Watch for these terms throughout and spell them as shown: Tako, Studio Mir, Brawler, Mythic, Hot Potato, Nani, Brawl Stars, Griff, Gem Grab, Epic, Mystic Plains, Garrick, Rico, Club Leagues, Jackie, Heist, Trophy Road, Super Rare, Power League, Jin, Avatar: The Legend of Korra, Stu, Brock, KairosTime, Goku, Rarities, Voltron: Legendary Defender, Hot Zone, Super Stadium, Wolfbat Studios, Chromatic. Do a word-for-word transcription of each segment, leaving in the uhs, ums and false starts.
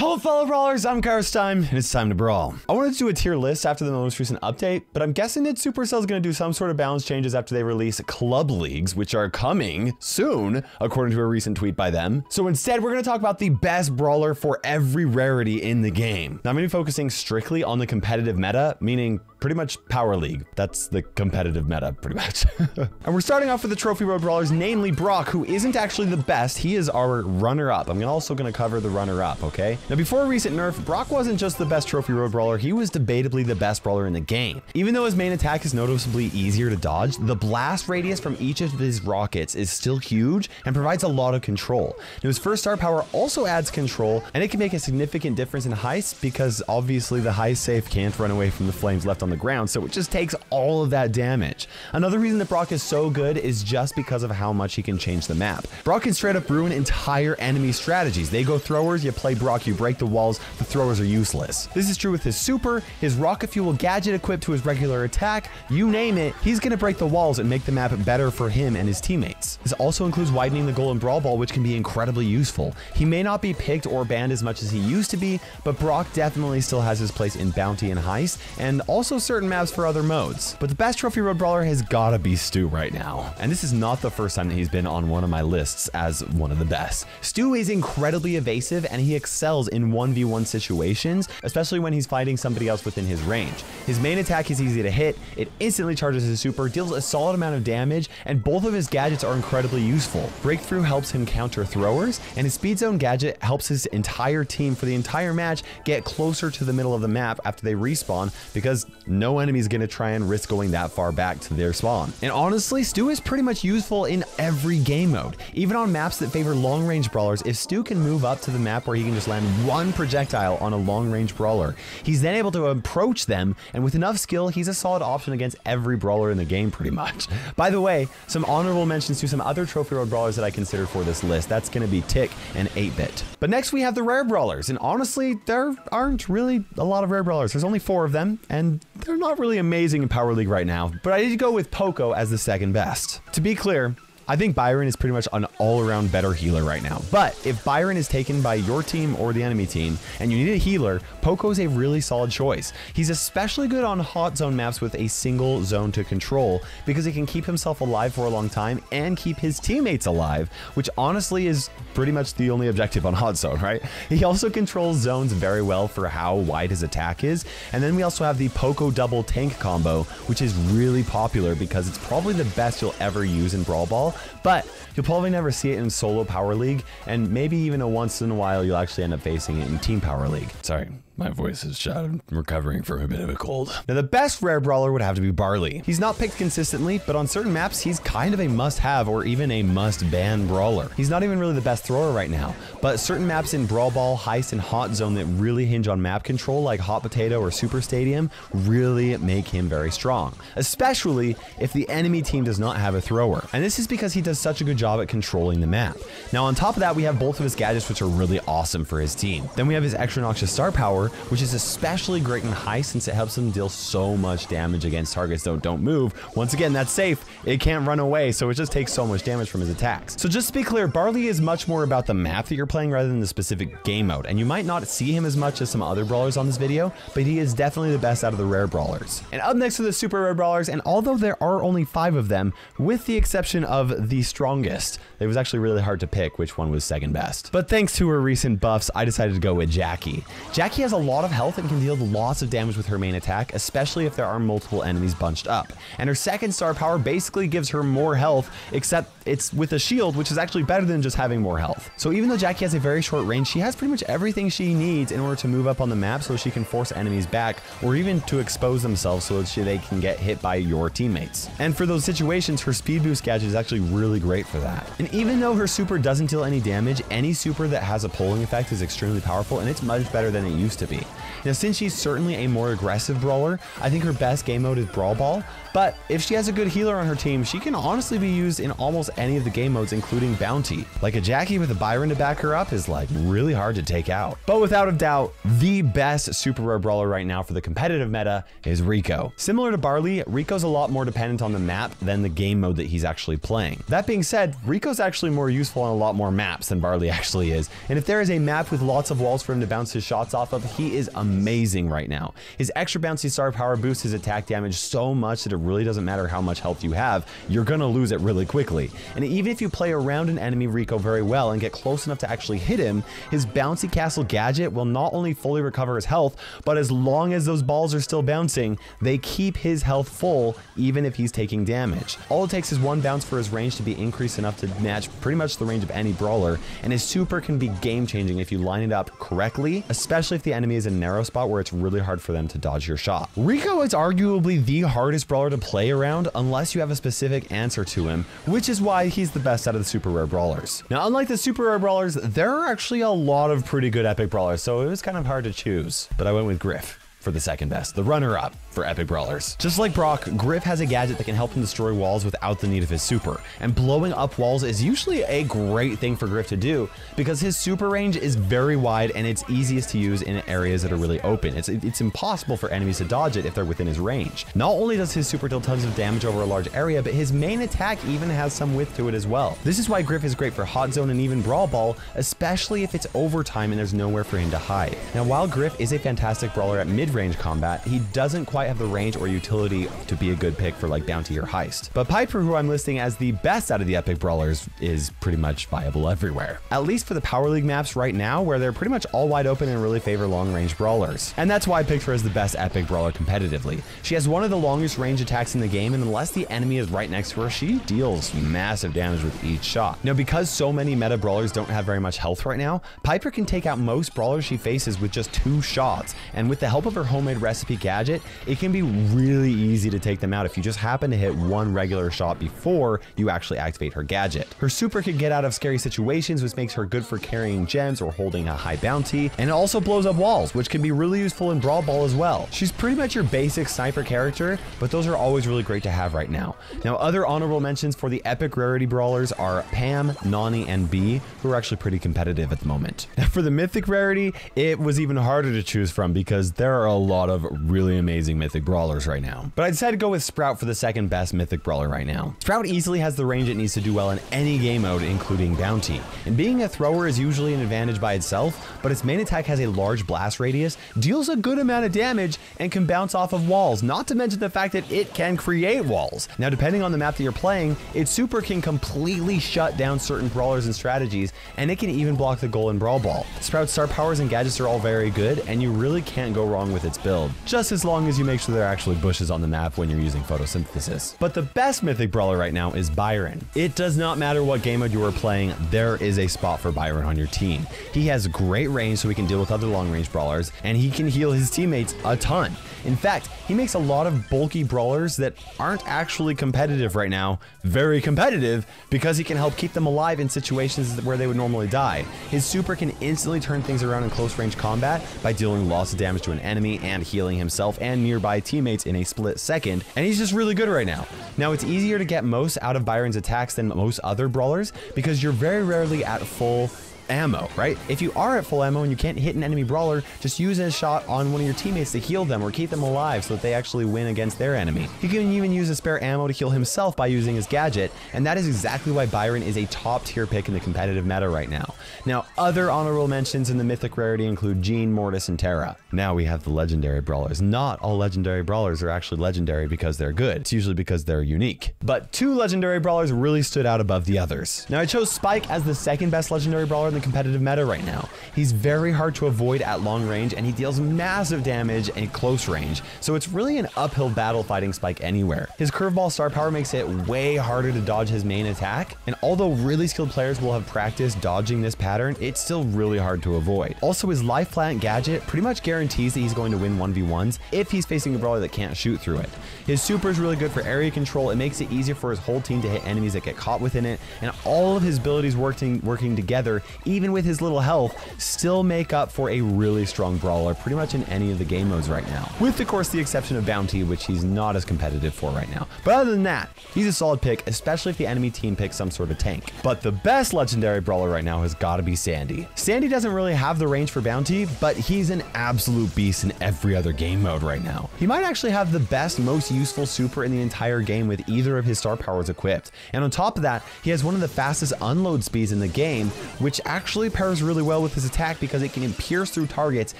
Hello fellow brawlers, I'm KairosTime, and it's time to brawl. I wanted to do a tier list after the most recent update, but I'm guessing that Supercell's gonna do some sort of balance changes after they release Club Leagues, which are coming soon, according to a recent tweet by them. So instead, we're gonna talk about the best brawler for every rarity in the game. Now, I'm gonna be focusing strictly on the competitive meta, meaning pretty much Power League. That's the competitive meta, pretty much. And we're starting off with the Trophy Road brawlers, namely Brock, who isn't actually the best. He is our runner-up. I'm also gonna cover the runner-up, okay? Now, before a recent nerf, Brock wasn't just the best Trophy Road brawler, he was debatably the best brawler in the game. Even though his main attack is noticeably easier to dodge, the blast radius from each of his rockets is still huge and provides a lot of control. Now, his first star power also adds control, and it can make a significant difference in heists because obviously the heist safe can't run away from the flames left on the ground, so it just takes all of that damage. Another reason that Brock is so good is just because of how much he can change the map. Brock can straight up ruin entire enemy strategies. They go throwers, you play Brock, you break the walls, the throwers are useless. This is true with his super, his rocket fuel gadget equipped to his regular attack, you name it, he's gonna break the walls and make the map better for him and his teammates. This also includes widening the goal in Brawl Ball, which can be incredibly useful. He may not be picked or banned as much as he used to be, but Brock definitely still has his place in Bounty and Heist, and also certain maps for other modes. But the best Trophy Road brawler has gotta be Stu right now. And this is not the first time that he's been on one of my lists as one of the best. Stu is incredibly evasive, and he excels in one v one situations, especially when he's fighting somebody else within his range. His main attack is easy to hit, it instantly charges his super, deals a solid amount of damage, and both of his gadgets are incredibly useful. Breakthrough helps him counter throwers, and his speed zone gadget helps his entire team for the entire match get closer to the middle of the map after they respawn, because no enemy's gonna try and risk going that far back to their spawn. And honestly, Stu is pretty much useful in every game mode. Even on maps that favor long-range brawlers, if Stu can move up to the map where he can just land one projectile on a long-range brawler, he's then able to approach them, and with enough skill, he's a solid option against every brawler in the game pretty much. By the way, some honorable mentions to some other Trophy Road brawlers that I consider for this list. That's gonna be Tick and eight bit. But next we have the rare brawlers, and honestly, there aren't really a lot of rare brawlers. There's only four of them, and they're not really amazing in Power League right now, but I did go with Poco as the second best. To be clear, I think Byron is pretty much an all-around better healer right now, but if Byron is taken by your team or the enemy team and you need a healer, Poco's a really solid choice. He's especially good on hot zone maps with a single zone to control because he can keep himself alive for a long time and keep his teammates alive, which honestly is pretty much the only objective on hot zone, right? He also controls zones very well for how wide his attack is, and then we also have the Poco double tank combo, which is really popular because it's probably the best you'll ever use in Brawl Ball, but you'll probably never see it in solo Power League, and maybe even a once in a while you'll actually end up facing it in Team Power League. Sorry, my voice is shot. I'm recovering from a bit of a cold. Now, the best rare brawler would have to be Barley. He's not picked consistently, but on certain maps, he's kind of a must-have or even a must-ban brawler. He's not even really the best thrower right now, but certain maps in Brawl Ball, Heist, and Hot Zone that really hinge on map control, like Hot Potato or Super Stadium, really make him very strong, especially if the enemy team does not have a thrower. And this is because he does such a good job at controlling the map. Now, on top of that, we have both of his gadgets, which are really awesome for his team. Then we have his extra noxious star power, which is especially great in Heist since it helps him deal so much damage against targets that don't move. Once again, that's safe. It can't run away, so it just takes so much damage from his attacks. So just to be clear, Barley is much more about the map that you're playing rather than the specific game mode, and you might not see him as much as some other brawlers on this video, but he is definitely the best out of the rare brawlers. And up next are the super rare brawlers, and although there are only five of them, with the exception of the strongest, it was actually really hard to pick which one was second best. But thanks to her recent buffs, I decided to go with Jackie. Jackie has a A lot of health and can deal lots of damage with her main attack, especially if there are multiple enemies bunched up. And her second star power basically gives her more health, except it's with a shield, which is actually better than just having more health. So even though Jackie has a very short range, she has pretty much everything she needs in order to move up on the map so she can force enemies back or even to expose themselves so that she, they can get hit by your teammates. And for those situations, her speed boost gadget is actually really great for that. And even though her super doesn't deal any damage, any super that has a pulling effect is extremely powerful, and it's much better than it used to be. Be. Now, since she's certainly a more aggressive brawler, I think her best game mode is Brawl Ball, but if she has a good healer on her team, she can honestly be used in almost any of the game modes, including Bounty. Like, a Jackie with a Byron to back her up is like really hard to take out. But without a doubt, the best super rare brawler right now for the competitive meta is Rico. Similar to Barley, Rico's a lot more dependent on the map than the game mode that he's actually playing. playing. That being said, Rico's actually more useful on a lot more maps than Barley actually is, and if there is a map with lots of walls for him to bounce his shots off of, he is amazing right now. His extra bouncy star power boosts his attack damage so much that it really doesn't matter how much health you have, you're gonna lose it really quickly. And even if you play around an enemy Rico very well and get close enough to actually hit him, his bouncy castle gadget will not only fully recover his health, but as long as those balls are still bouncing, they keep his health full even if he's taking damage. All it takes is one bounce for his range to be increased enough to match pretty much the range of any brawler, and his super can be game-changing if you line it up correctly, especially if the enemy is in a narrow spot where it's really hard for them to dodge your shot. Rico is arguably the hardest brawler to play around unless you have a specific answer to him, which is why he's the best out of the super rare brawlers. Now, unlike the super rare brawlers, there are actually a lot of pretty good epic brawlers, so it was kind of hard to choose, but I went with Griff for the second best, the runner-up for epic brawlers. Just like Brock, Griff has a gadget that can help him destroy walls without the need of his super, and blowing up walls is usually a great thing for Griff to do because his super range is very wide and it's easiest to use in areas that are really open. It's, it's impossible for enemies to dodge it if they're within his range. Not only does his super deal tons of damage over a large area, but his main attack even has some width to it as well. This is why Griff is great for Hot Zone and even Brawl Ball, especially if it's overtime and there's nowhere for him to hide. Now, while Griff is a fantastic brawler at mid range combat, he doesn't quite have the range or utility to be a good pick for like Bounty or Heist. But Piper, who I'm listing as the best out of the epic brawlers, is pretty much viable everywhere, at least for the Power League maps right now, where they're pretty much all wide open and really favor long range brawlers. And that's why I picked her as the best epic brawler competitively. She has one of the longest range attacks in the game, and unless the enemy is right next to her, she deals massive damage with each shot. Now, because so many meta brawlers don't have very much health right now, Piper can take out most brawlers she faces with just two shots, and with the help of her homemade recipe gadget, it can be really easy to take them out if you just happen to hit one regular shot before you actually activate her gadget. Her super can get out of scary situations, which makes her good for carrying gems or holding a high bounty, and it also blows up walls, which can be really useful in Brawl Ball as well. She's pretty much your basic sniper character, but those are always really great to have right now. Now, other honorable mentions for the epic rarity brawlers are Pam, Nani, and B, who are actually pretty competitive at the moment. Now, for the mythic rarity, it was even harder to choose from because there are a lot of really amazing mythic brawlers right now, but I decided to go with Sprout for the second best mythic brawler right now. Sprout easily has the range it needs to do well in any game mode, including Bounty, and being a thrower is usually an advantage by itself, but its main attack has a large blast radius, deals a good amount of damage, and can bounce off of walls, not to mention the fact that it can create walls. Now, depending on the map that you're playing, its super can completely shut down certain brawlers and strategies, and it can even block the goal in Brawl Ball. Sprout's star powers and gadgets are all very good, and you really can't go wrong with its build, just as long as you make sure there are actually bushes on the map when you're using photosynthesis. But the best mythic brawler right now is Byron. It does not matter what game mode you are playing, there is a spot for Byron on your team. He has great range, so he can deal with other long range brawlers, and he can heal his teammates a ton. In fact, he makes a lot of bulky brawlers that aren't actually competitive right now very competitive, because he can help keep them alive in situations where they would normally die. His super can instantly turn things around in close range combat by dealing lots of damage to an enemy and healing himself and nearby teammates in a split second, and he's just really good right now. Now, it's easier to get most out of Byron's attacks than most other brawlers because you're very rarely at full ammo, right? If you are at full ammo and you can't hit an enemy brawler, just use a shot on one of your teammates to heal them or keep them alive so that they actually win against their enemy. He can even use a spare ammo to heal himself by using his gadget, and that is exactly why Byron is a top tier pick in the competitive meta right now. Now, other honorable mentions in the mythic rarity include Jean, Mortis, and Terra. Now we have the legendary brawlers. Not all legendary brawlers are actually legendary because they're good. It's usually because they're unique. But two legendary brawlers really stood out above the others. Now, I chose Spike as the second best legendary brawler in the competitive meta right now. He's very hard to avoid at long range, and he deals massive damage at close range, so it's really an uphill battle fighting Spike anywhere. His curveball star power makes it way harder to dodge his main attack, and although really skilled players will have practiced dodging this pattern, it's still really hard to avoid. Also, his life plant gadget pretty much guarantees that he's going to win one v ones if he's facing a brawler that can't shoot through it. His super is really good for area control. It makes it easier for his whole team to hit enemies that get caught within it, and all of his abilities working, working together even with his little health, still make up for a really strong brawler pretty much in any of the game modes right now. With, of course, the exception of Bounty, which he's not as competitive for right now. But other than that, he's a solid pick, especially if the enemy team picks some sort of tank. But the best legendary brawler right now has got to be Sandy. Sandy doesn't really have the range for Bounty, but he's an absolute beast in every other game mode right now. He might actually have the best, most useful super in the entire game with either of his star powers equipped. And on top of that, he has one of the fastest unload speeds in the game, which actually pairs really well with his attack because it can pierce through targets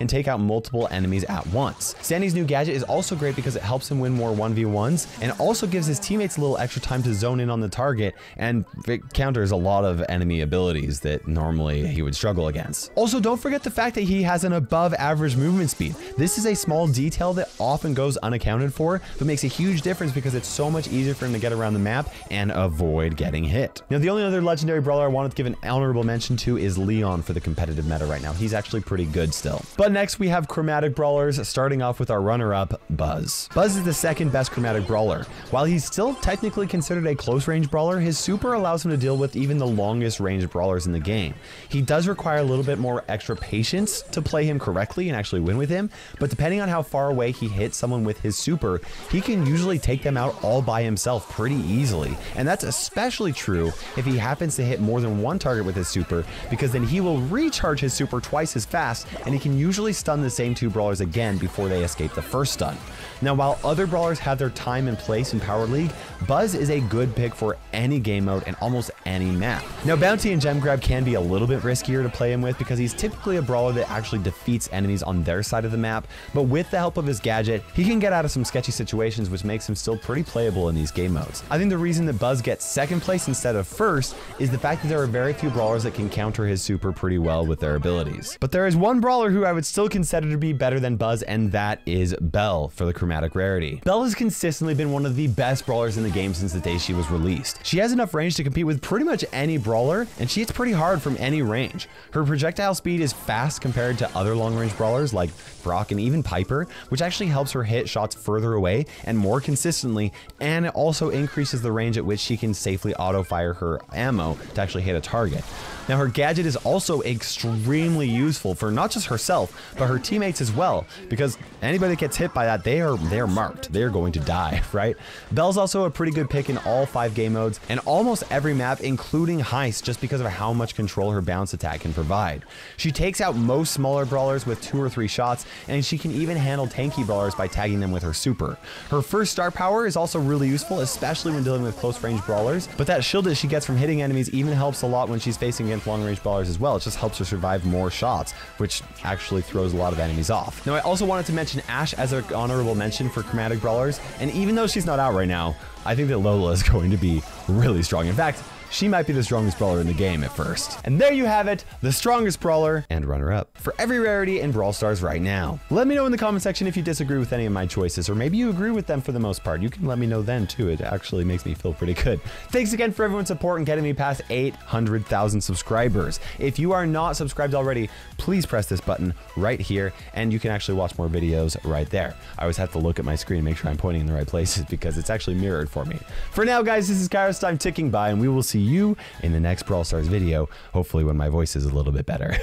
and take out multiple enemies at once. Sandy's new gadget is also great because it helps him win more one v ones and also gives his teammates a little extra time to zone in on the target, and it counters a lot of enemy abilities that normally he would struggle against. Also, don't forget the fact that he has an above average movement speed. This is a small detail that often goes unaccounted for, but makes a huge difference because it's so much easier for him to get around the map and avoid getting hit. Now, the only other legendary brawler I wanted to give an honorable mention to is Leon for the competitive meta right now. He's actually pretty good still. But next we have chromatic brawlers, starting off with our runner-up, Buzz. Buzz is the second best chromatic brawler. While he's still technically considered a close range brawler, his super allows him to deal with even the longest range brawlers in the game. He does require a little bit more extra patience to play him correctly and actually win with him, but depending on how far away he hits someone with his super, he can usually take them out all by himself pretty easily. And that's especially true if he happens to hit more than one target with his super, because then he will recharge his super twice as fast, and he can usually stun the same two brawlers again before they escape the first stun. Now, while other brawlers have their time and place in Power League, Buzz is a good pick for any game mode and almost any map. Now, Bounty and Gem Grab can be a little bit riskier to play him with because he's typically a brawler that actually defeats enemies on their side of the map, but with the help of his gadget, he can get out of some sketchy situations, which makes him still pretty playable in these game modes. I think the reason that Buzz gets second place instead of first is the fact that there are very few brawlers that can counter his super pretty well with their abilities. But there is one brawler who I would still consider to be better than Buzz, and that is Belle for the chromatic rarity. Belle has consistently been one of the best brawlers in the game since the day she was released. She has enough range to compete with pretty much any brawler, and she hits pretty hard from any range. Her projectile speed is fast compared to other long-range brawlers like Brock and even Piper, which actually helps her hit shots further away and more consistently, and it also increases the range at which she can safely auto-fire her ammo to actually hit a target. Now, her gadget is also extremely useful for not just herself, but her teammates as well, because anybody that gets hit by that, they are, they are marked. They are going to die, right? Belle's also a pretty good pick in all five game modes and almost every map, including Heist, just because of how much control her bounce attack can provide. She takes out most smaller brawlers with two or three shots, and she can even handle tanky brawlers by tagging them with her super. Her first star power is also really useful, especially when dealing with close range brawlers, but that shield that she gets from hitting enemies even helps a lot when she's facing against long-range brawlers as well. It just helps her survive more shots, which actually throws a lot of enemies off. Now, I also wanted to mention Ashe as an honorable mention for chromatic brawlers, and even though she's not out right now, I think that Lola is going to be really strong. In fact, she might be the strongest brawler in the game at first. And there you have it, the strongest brawler and runner-up for every rarity in Brawl Stars right now. Let me know in the comment section if you disagree with any of my choices, or maybe you agree with them for the most part. You can let me know then too. It actually makes me feel pretty good. Thanks again for everyone's support and getting me past eight hundred thousand subscribers. If you are not subscribed already, please press this button right here and you can actually watch more videos right there. I always have to look at my screen and make sure I'm pointing in the right places because it's actually mirrored for me. For now, guys, this is KairosTime ticking by, and we will see you in the next Brawl Stars video, hopefully when my voice is a little bit better.